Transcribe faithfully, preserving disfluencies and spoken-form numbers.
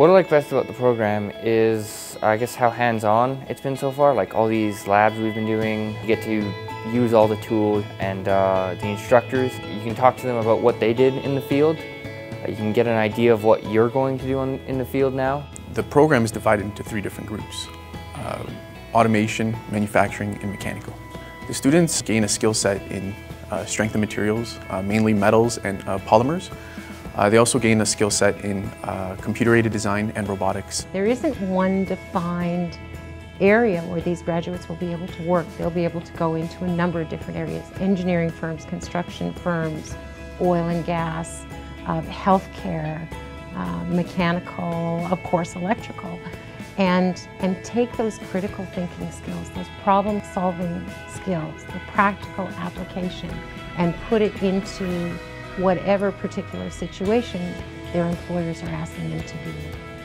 What I like best about the program is, I guess, how hands-on it's been so far. Like all these labs we've been doing, you get to use all the tools, and uh, the instructors, you can talk to them about what they did in the field. Uh, you can get an idea of what you're going to do on, in the field now. The program is divided into three different groups: uh, automation, manufacturing, and mechanical. The students gain a skill set in uh, strength and materials, uh, mainly metals and uh, polymers. Uh, they also gain a skill set in uh, computer-aided design and robotics. There isn't one defined area where these graduates will be able to work. They'll be able to go into a number of different areas: engineering firms, construction firms, oil and gas, uh, healthcare, uh, mechanical, of course electrical, and, and take those critical thinking skills, those problem-solving skills, the practical application, and put it into whatever particular situation their employers are asking them to be in.